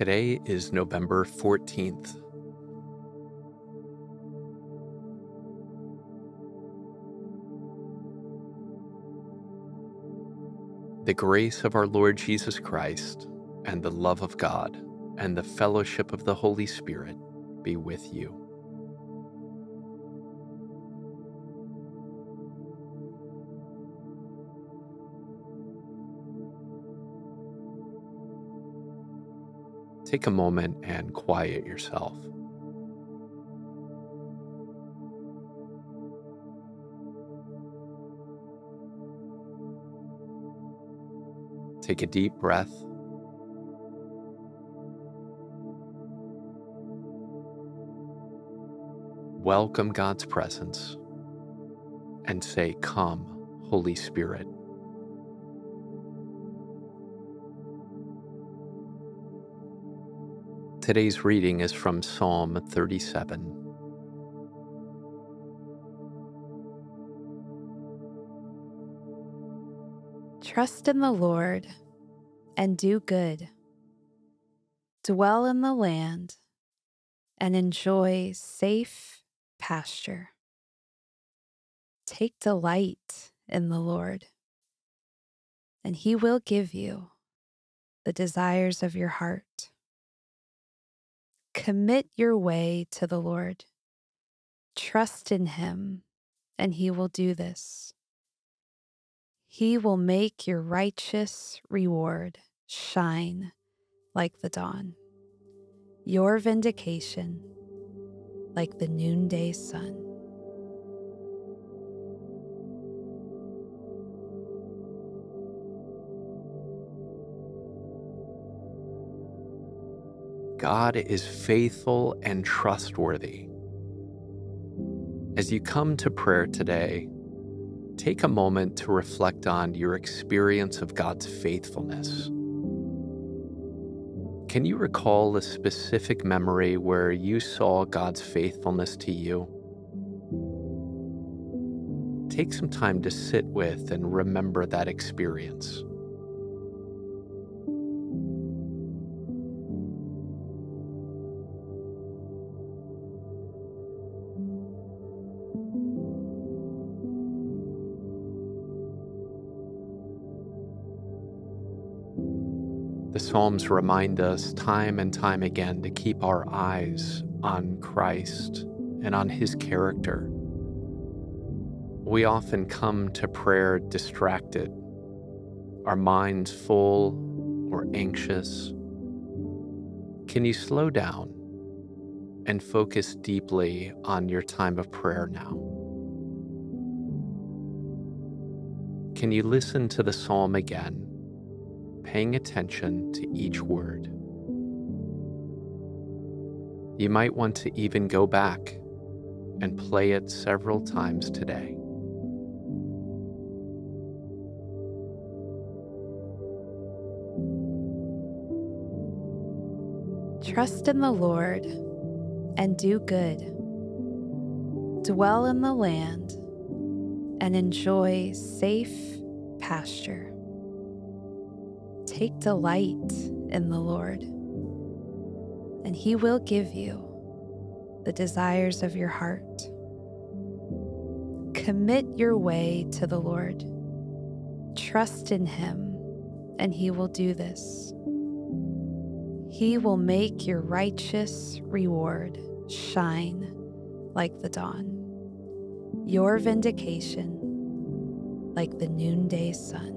Today is November 14th. The grace of our Lord Jesus Christ, and the love of God, and the fellowship of the Holy Spirit be with you. Take a moment and quiet yourself. Take a deep breath. Welcome God's presence and say, "Come, Holy Spirit." Today's reading is from Psalm 37. Trust in the Lord and do good. Dwell in the land and enjoy safe pasture. Take delight in the Lord, and He will give you the desires of your heart. Commit your way to the Lord. Trust in Him, and He will do this. He will make your righteous reward shine like the dawn, your vindication like the noonday sun. God is faithful and trustworthy. As you come to prayer today, take a moment to reflect on your experience of God's faithfulness. Can you recall a specific memory where you saw God's faithfulness to you? Take some time to sit with and remember that experience. The Psalms remind us time and time again to keep our eyes on Christ and on His character. We often come to prayer distracted, our minds full or anxious. Can you slow down and focus deeply on your time of prayer now? Can you listen to the Psalm again, paying attention to each word? You might want to even go back and play it several times today. Trust in the Lord and do good. Dwell in the land and enjoy safe pasture. Take delight in the Lord, and He will give you the desires of your heart. Commit your way to the Lord. Trust in Him, and He will do this. He will make your righteous reward shine like the dawn, your vindication like the noonday sun.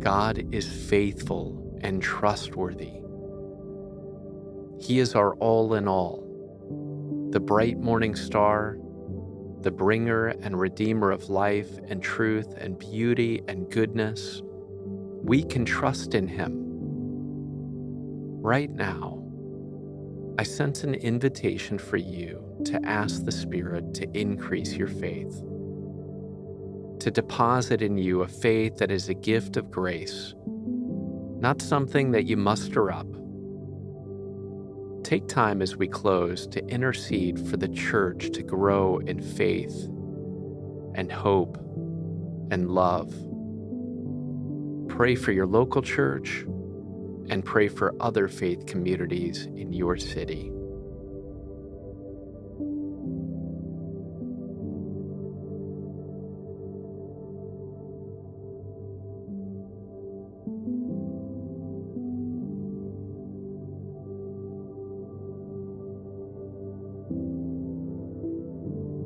God is faithful and trustworthy. He is our all in all, the bright morning star, the bringer and redeemer of life and truth and beauty and goodness. We can trust in Him. Right now, I sense an invitation for you to ask the Spirit to increase your faith, to deposit in you a faith that is a gift of grace, not something that you muster up. Take time as we close to intercede for the church to grow in faith and hope and love. Pray for your local church and pray for other faith communities in your city.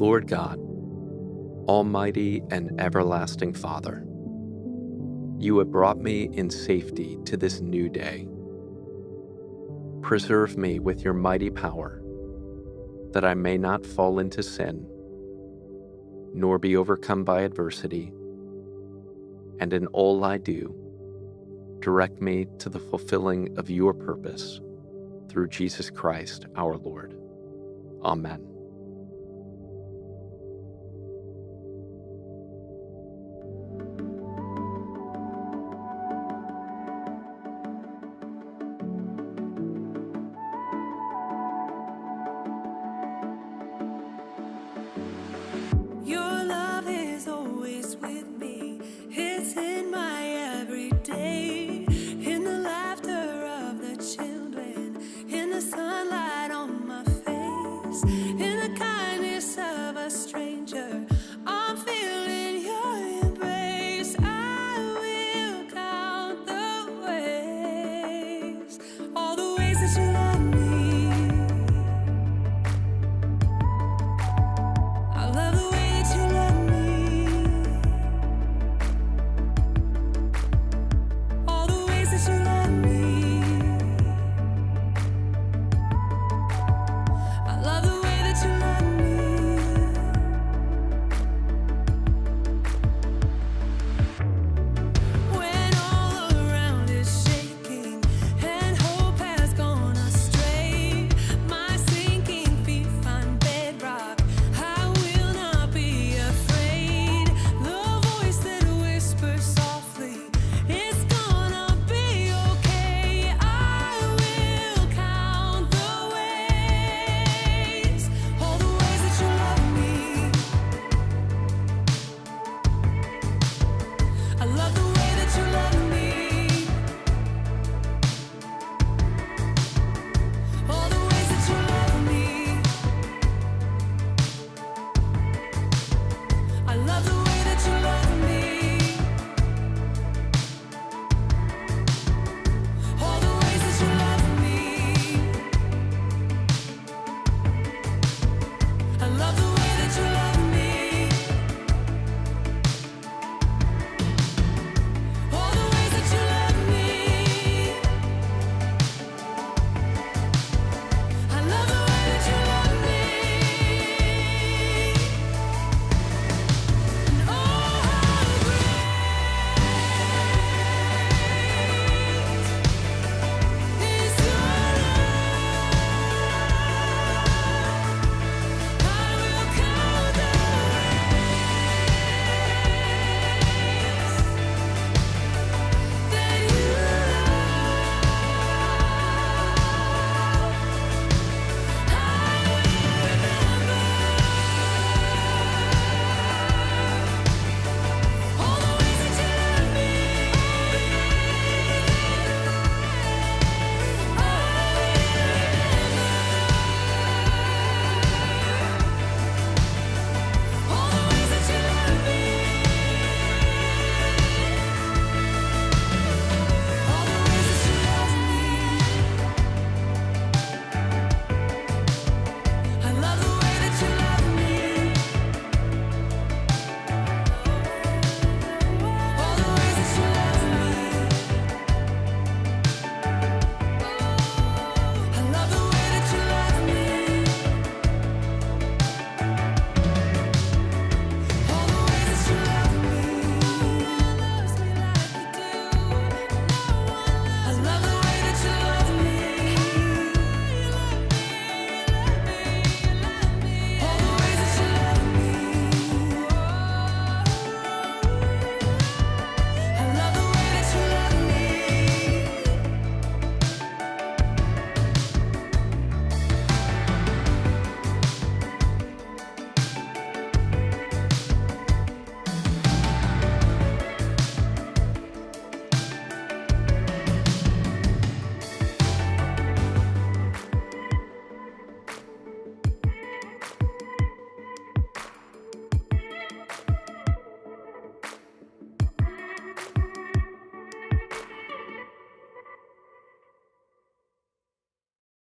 Lord God, Almighty and everlasting Father, you have brought me in safety to this new day. Preserve me with your mighty power, that I may not fall into sin, nor be overcome by adversity, and in all I do, direct me to the fulfilling of your purpose, through Jesus Christ our Lord. Amen.